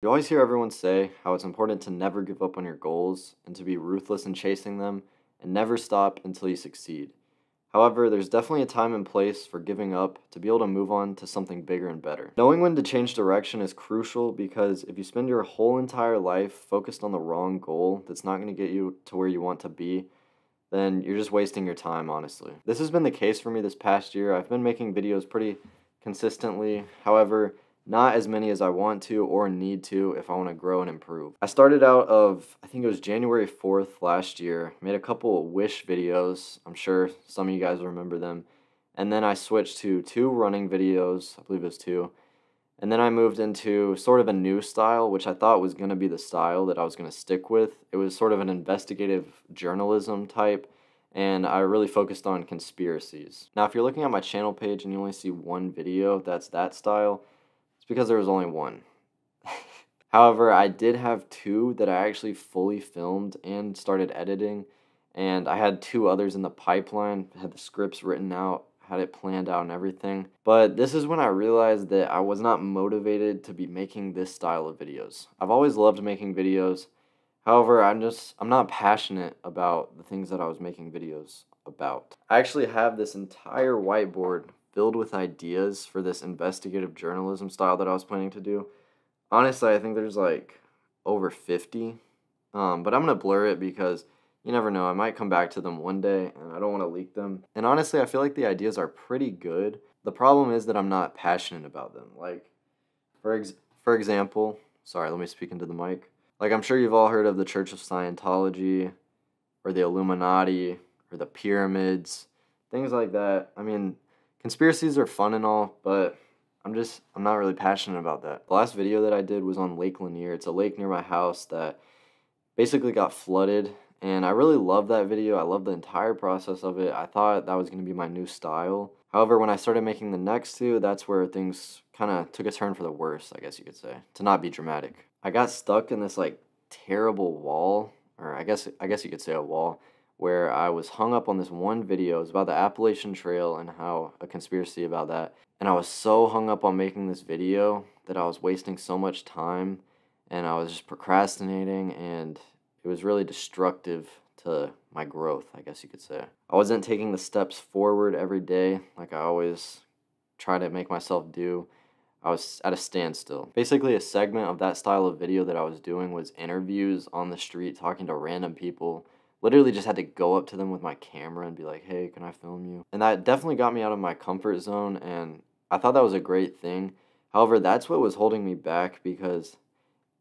You always hear everyone say how it's important to never give up on your goals and to be ruthless in chasing them and never stop until you succeed. However, there's definitely a time and place for giving up to be able to move on to something bigger and better. Knowing when to change direction is crucial because if you spend your whole entire life focused on the wrong goal that's not going to get you to where you want to be, then you're just wasting your time, honestly. This has been the case for me this past year. I've been making videos pretty consistently, however, not as many as I want to or need to if I want to grow and improve. I started out of, I think it was January 4th last year, made a couple of wish videos, I'm sure some of you guys remember them, and then I switched to two running videos, I believe it was two, and then I moved into sort of a new style, which I thought was going to be the style that I was going to stick with. It was sort of an investigative journalism type, and I really focused on conspiracies. Now if you're looking at my channel page and you only see one video that's that style, because there was only one. However, I did have two that I actually fully filmed and started editing, and I had two others in the pipeline, had the scripts written out, had it planned out and everything. But this is when I realized that I was not motivated to be making this style of videos. I've always loved making videos. However, I'm not passionate about the things that I was making videos about. I actually have this entire whiteboard filled with ideas for this investigative journalism style that I was planning to do. Honestly, I think there's like over 50, but I'm going to blur it because you never know, I might come back to them one day and I don't want to leak them. And honestly, I feel like the ideas are pretty good. The problem is that I'm not passionate about them. Like, for example, sorry, let me speak into the mic. Like, I'm sure you've all heard of the Church of Scientology or the Illuminati or the pyramids, things like that. I mean, conspiracies are fun and all, but I'm not really passionate about that. The last video that I did was on Lake Lanier. It's a lake near my house that basically got flooded, and I really love that video. I love the entire process of it. I thought that was going to be my new style. However, when I started making the next two, that's where things kind of took a turn for the worse, I guess you could say, to not be dramatic. I got stuck in this like terrible wall, or I guess you could say a wall, where I was hung up on this one video. It was about the Appalachian Trail and how a conspiracy about that. And I was so hung up on making this video that I was wasting so much time and I was just procrastinating, and it was really destructive to my growth, I guess you could say. I wasn't taking the steps forward every day like I always try to make myself do. I was at a standstill. Basically, a segment of that style of video that I was doing was interviews on the street talking to random people. Literally just had to go up to them with my camera and be like, hey, can I film you? And that definitely got me out of my comfort zone, and I thought that was a great thing. However, that's what was holding me back, because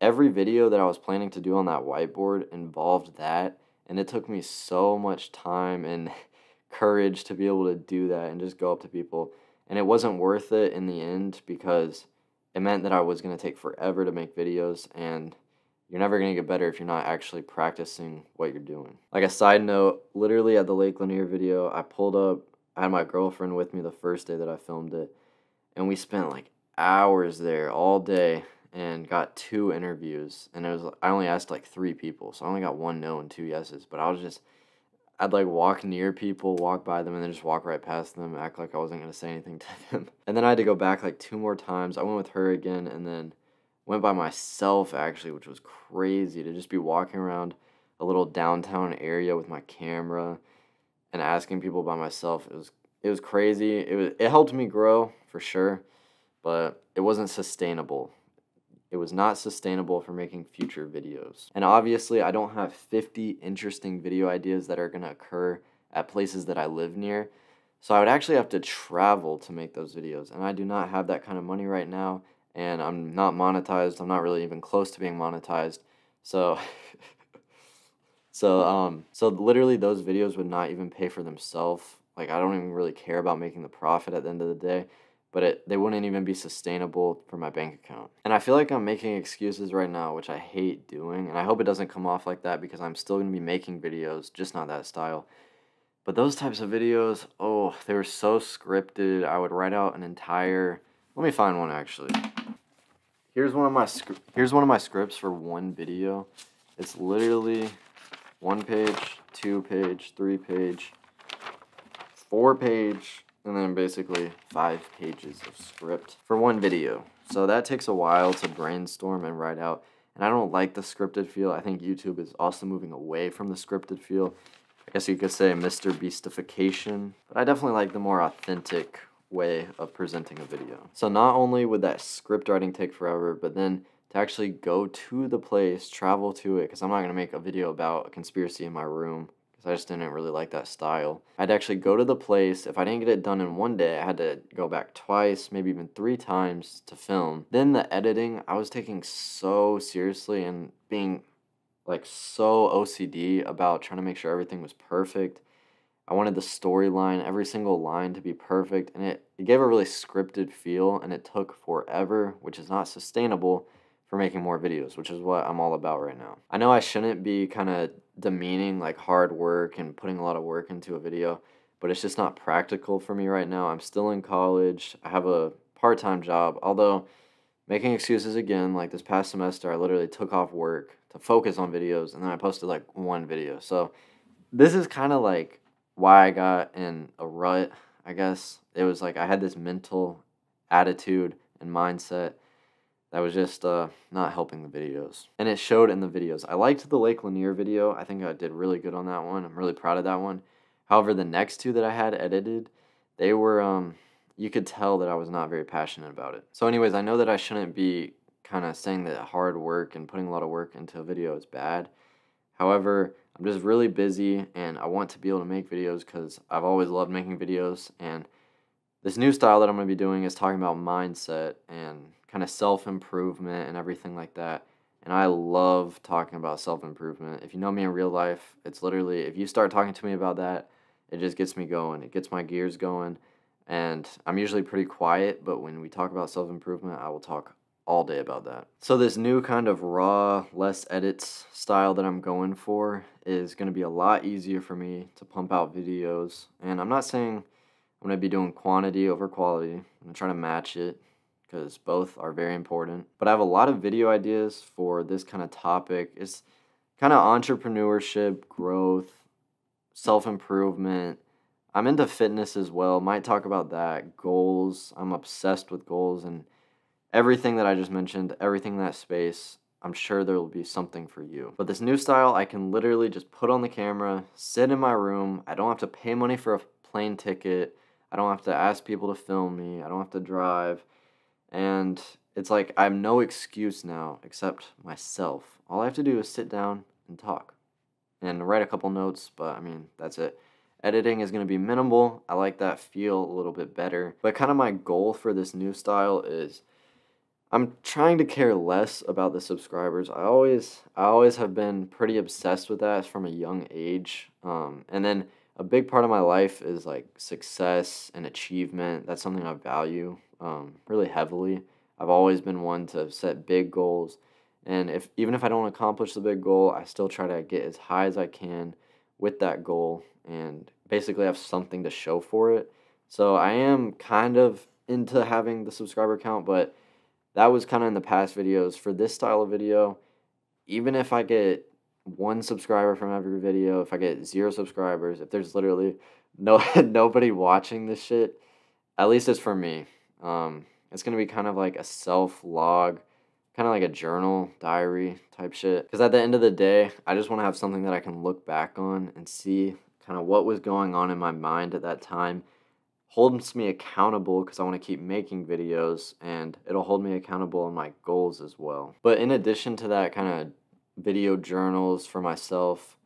every video that I was planning to do on that whiteboard involved that, and it took me so much time and courage to be able to do that and just go up to people. And it wasn't worth it in the end, because it meant that I was going to take forever to make videos, and you're never going to get better if you're not actually practicing what you're doing. Like a side note, literally at the Lake Lanier video, I pulled up, I had my girlfriend with me the first day that I filmed it, and we spent like hours there all day and got two interviews, and I only asked like three people, so I only got one no and two yeses, but I'd like walk near people, walk by them, and then just walk right past them, act like I wasn't going to say anything to them. And then I had to go back like two more times. I went with her again, and then went by myself, actually, which was crazy to just be walking around a little downtown area with my camera and asking people by myself. It was crazy. It helped me grow for sure, but it wasn't sustainable. It was not sustainable for making future videos. And obviously, I don't have 50 interesting video ideas that are going to occur at places that I live near. So I would actually have to travel to make those videos, and I do not have that kind of money right now. And I'm not monetized. I'm not really even close to being monetized. So, so literally those videos would not even pay for themselves. Like, I don't even really care about making the profit at the end of the day, but they wouldn't even be sustainable for my bank account. And I feel like I'm making excuses right now, which I hate doing, and I hope it doesn't come off like that, because I'm still gonna be making videos, just not that style. But those types of videos, oh, they were so scripted. I would write out an entire, let me find one actually. Here's one of my scripts for one video. It's literally 1 page, 2 page, 3 page, 4 page, and then basically 5 pages of script for one video. So that takes a while to brainstorm and write out. And I don't like the scripted feel. I think YouTube is also moving away from the scripted feel. I guess you could say Mr. Beastification. But I definitely like the more authentic way of presenting a video. So not only would that script writing take forever, but then to actually go to the place, travel to it, because I'm not going to make a video about a conspiracy in my room, because I just didn't really like that style. I'd actually go to the place. If I didn't get it done in one day, I had to go back twice, maybe even 3 times to film. Then the editing, I was taking so seriously and being like so OCD about trying to make sure everything was perfect. I wanted the storyline, every single line to be perfect, and it gave a really scripted feel, and it took forever, which is not sustainable for making more videos, which is what I'm all about right now. I know I shouldn't be kind of demeaning like hard work and putting a lot of work into a video, but it's just not practical for me right now. I'm still in college. I have a part-time job, although making excuses again, like this past semester, I literally took off work to focus on videos, and then I posted like 1 video. So this is kind of like why I got in a rut, I guess. It was like I had this mental attitude and mindset that was just not helping the videos. And it showed in the videos. I liked the Lake Lanier video. I think I did really good on that one. I'm really proud of that one. However, the next 2 that I had edited, they were, you could tell that I was not very passionate about it. So anyways, I know that I shouldn't be kind of saying that hard work and putting a lot of work into a video is bad. However, I'm just really busy and I want to be able to make videos because I've always loved making videos. And this new style that I'm going to be doing is talking about mindset and kind of self-improvement and everything like that. And I love talking about self-improvement. If you know me in real life, it's literally, if you start talking to me about that, it just gets me going. It gets my gears going. And I'm usually pretty quiet, but when we talk about self-improvement, I will talk all day about that. So this new kind of raw, less edits style that I'm going for is going to be a lot easier for me to pump out videos. And I'm not saying I'm going to be doing quantity over quality. I'm going to try to match it, because both are very important. But I have a lot of video ideas for this kind of topic. It's kind of entrepreneurship, growth, self-improvement. I'm into fitness as well. Might talk about that. Goals. I'm obsessed with goals and everything that I just mentioned, everything in that space. I'm sure there will be something for you. But this new style, I can literally just put on the camera, sit in my room. I don't have to pay money for a plane ticket. I don't have to ask people to film me. I don't have to drive. And it's like I have no excuse now except myself. All I have to do is sit down and talk and write a couple notes, but I mean, that's it. Editing is going to be minimal. I like that feel a little bit better. But kind of my goal for this new style is I'm trying to care less about the subscribers. I always have been pretty obsessed with that from a young age. And then a big part of my life is like success and achievement. That's something I value really heavily. I've always been one to set big goals, and even if I don't accomplish the big goal, I still try to get as high as I can with that goal and basically have something to show for it. So I am kind of into having the subscriber count, but that was kind of in the past videos. For this style of video, even if I get 1 subscriber from every video, if I get 0 subscribers, if there's literally nobody watching this shit, at least it's for me. It's going to be kind of like a self-log, kind of like a journal, diary type shit. Because at the end of the day, I just want to have something that I can look back on and see kind of what was going on in my mind at that time. Holds me accountable because I want to keep making videos, and it'll hold me accountable on my goals as well. But in addition to that kind of video journals for myself,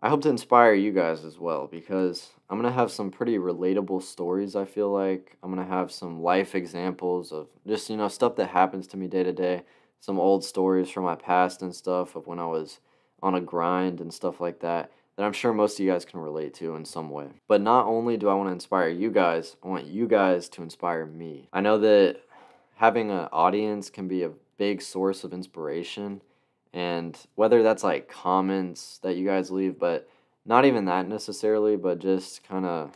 I hope to inspire you guys as well, because I'm going to have some pretty relatable stories, I feel like. I'm going to have some life examples of just, you know, stuff that happens to me day to day. Some old stories from my past and stuff of when I was on a grind and stuff like that, that I'm sure most of you guys can relate to in some way. But not only do I want to inspire you guys, I want you guys to inspire me. I know that having an audience can be a big source of inspiration. And whether that's like comments that you guys leave, but not even that necessarily, but just kind of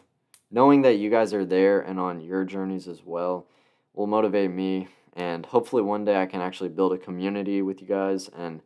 knowing that you guys are there and on your journeys as well will motivate me. And hopefully one day I can actually build a community with you guys and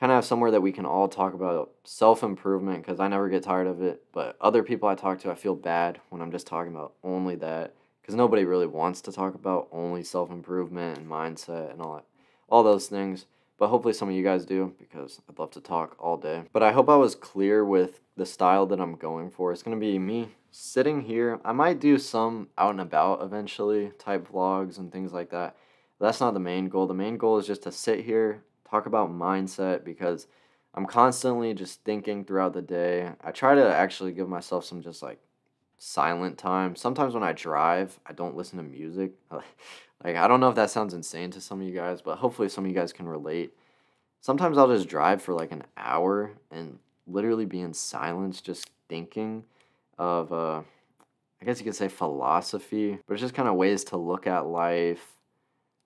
kind of have somewhere that we can all talk about self-improvement, because I never get tired of it. But other people I talk to, I feel bad when I'm just talking about only that, because nobody really wants to talk about only self-improvement and mindset and all those things. But hopefully some of you guys do, because I'd love to talk all day. But I hope I was clear with the style that I'm going for. It's going to be me sitting here. I might do some out and about eventually, type vlogs and things like that. But that's not the main goal. The main goal is just to sit here, talk about mindset, because I'm constantly just thinking throughout the day. I try to actually give myself some just like silent time. Sometimes when I drive, I don't listen to music. Like, I don't know if that sounds insane to some of you guys, but hopefully some of you guys can relate. Sometimes I'll just drive for like an hour and literally be in silence, just thinking of, I guess you could say philosophy, but it's just kind of ways to look at life.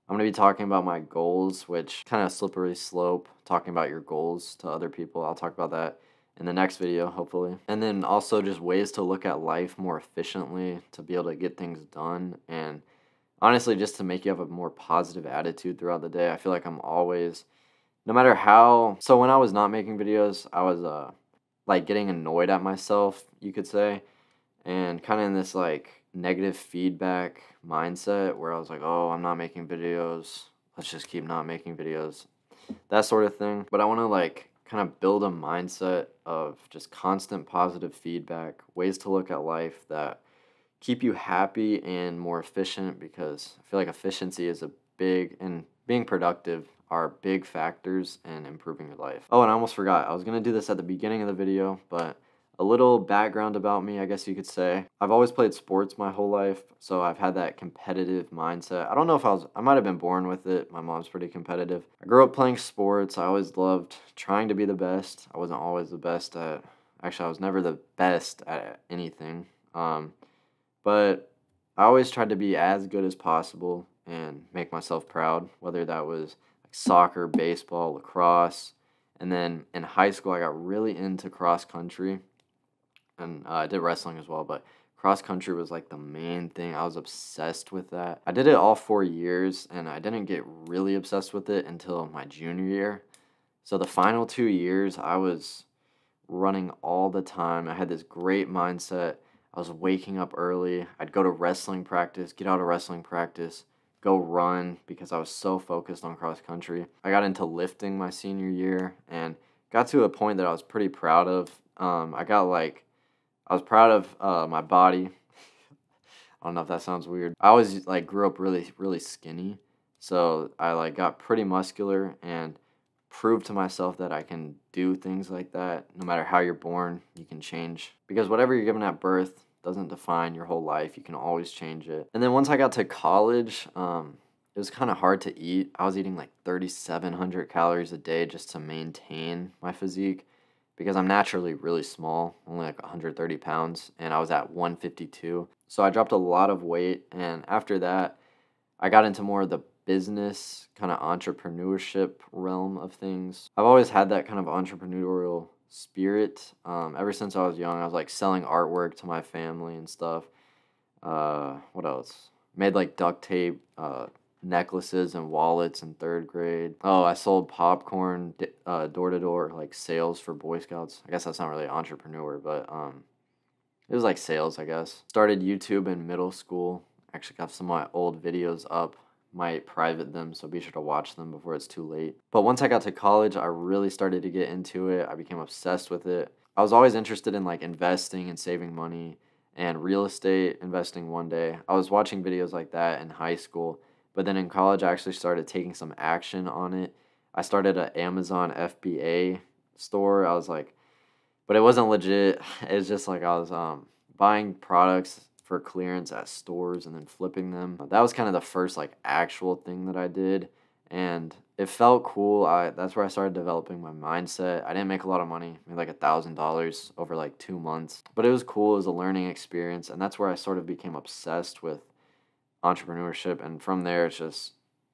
I'm going to be talking about my goals, which kind of slippery slope, talking about your goals to other people. I'll talk about that in the next video, hopefully. And then also just ways to look at life more efficiently, to be able to get things done, and honestly, just to make you have a more positive attitude throughout the day. I feel like I'm always, no matter how... So when I was not making videos, I was like getting annoyed at myself, you could say, and kind of in this like negative feedback mindset where I was like, oh, I'm not making videos. Let's just keep not making videos, that sort of thing. But I want to like kind of build a mindset of just constant positive feedback, ways to look at life that keep you happy and more efficient, because I feel like efficiency is a big, and being productive are big factors in improving your life. Oh, and I almost forgot. I was going to do this at the beginning of the video, but a little background about me, I guess you could say. I've always played sports my whole life, so I've had that competitive mindset. I don't know if I might have been born with it. My mom's pretty competitive. I grew up playing sports. I always loved trying to be the best. I wasn't always the best at, actually, I was never the best at anything. But I always tried to be as good as possible and make myself proud, whether that was like soccer, baseball, lacrosse. And then in high school, I got really into cross country. And I did wrestling as well, but cross country was like the main thing. I was obsessed with that. I did it all 4 years, and I didn't get really obsessed with it until my junior year. So the final 2 years, I was running all the time. I had this great mindset. I was waking up early. I'd go to wrestling practice, get out of wrestling practice, go run, because I was so focused on cross country. I got into lifting my senior year and got to a point that I was pretty proud of. I was proud of my body. I don't know if that sounds weird. I always like grew up really, really skinny. So I like got pretty muscular and prove to myself that I can do things like that. No matter how you're born, you can change, because whatever you're given at birth doesn't define your whole life. You can always change it. And then once I got to college, it was kind of hard to eat. I was eating like 3,700 calories a day just to maintain my physique, because I'm naturally really small, only like 130 pounds, and I was at 152. So I dropped a lot of weight, and after that, I got into more of the business, kind of entrepreneurship realm of things. I've always had that kind of entrepreneurial spirit. Ever since I was young, I was like selling artwork to my family and stuff. What else? Made like duct tape, necklaces and wallets in third grade. Oh, I sold popcorn door-to-door, like sales for Boy Scouts. I guess that's not really entrepreneur, but it was like sales, I guess. Started YouTube in middle school. Actually got some of my old videos up. Might private them, so be sure to watch them before it's too late. But once I got to college, I really started to get into it. I became obsessed with it. I was always interested in like investing and saving money and real estate investing one day. I was watching videos like that in high school, but then in college, I actually started taking some action on it. I started an Amazon FBA store. I was like, but it wasn't legit. It's just like I was buying products for clearance at stores and then flipping them. That was kind of the first like actual thing that I did, and it felt cool. That's where I started developing my mindset. I didn't make a lot of money, made like $1,000 over like 2 months, but it was cool. It was a learning experience, and that's where I sort of became obsessed with entrepreneurship, and from there it's just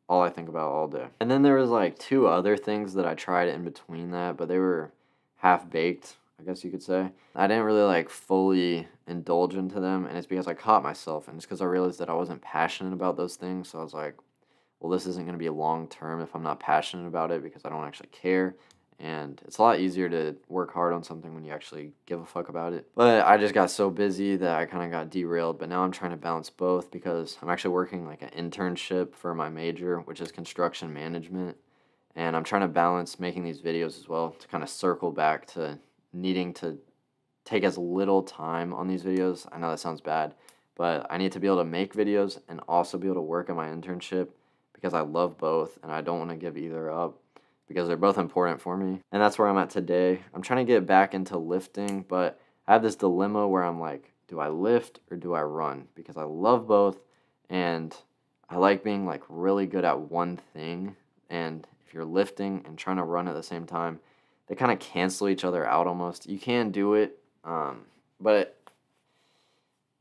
all I think about all day. And then there was like 2 other things that I tried in between that, but they were half-baked, I guess you could say. I didn't really like fully indulge into them, and it's because I caught myself, and it's because I realized that I wasn't passionate about those things. So I was like, well, this isn't going to be long term if I'm not passionate about it, because I don't actually care, And it's a lot easier to work hard on something when you actually give a fuck about it. But I just got so busy that I kind of got derailed. But now I'm trying to balance both because I'm actually working like an internship for my major, which is construction management. And I'm trying to balance making these videos as well to kind of circle back to needing to take as little time on these videos. I know that sounds bad, but I need to be able to make videos and also be able to work on my internship because I love both and I don't want to give either up, because they're both important for me. And that's where I'm at today. I'm trying to get back into lifting, but I have this dilemma where I'm like, do I lift or do I run? Because I love both, and I like being like really good at one thing. And if you're lifting and trying to run at the same time, they kind of cancel each other out almost. You can do it, but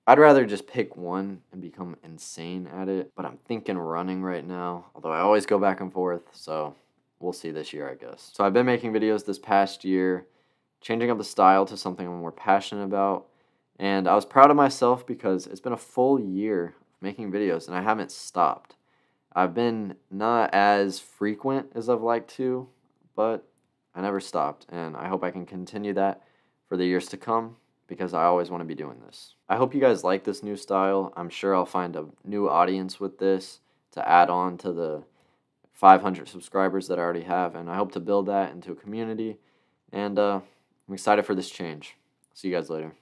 I'd rather just pick one and become insane at it. But I'm thinking running right now, although I always go back and forth, so we'll see this year, I guess. So I've been making videos this past year, changing up the style to something I'm more passionate about. And I was proud of myself because it's been a full year making videos and I haven't stopped. I've been not as frequent as I've liked to, but I never stopped. And I hope I can continue that for the years to come because I always want to be doing this. I hope you guys like this new style. I'm sure I'll find a new audience with this to add on to the 500 subscribers that I already have, and I hope to build that into a community, and I'm excited for this change. See you guys later.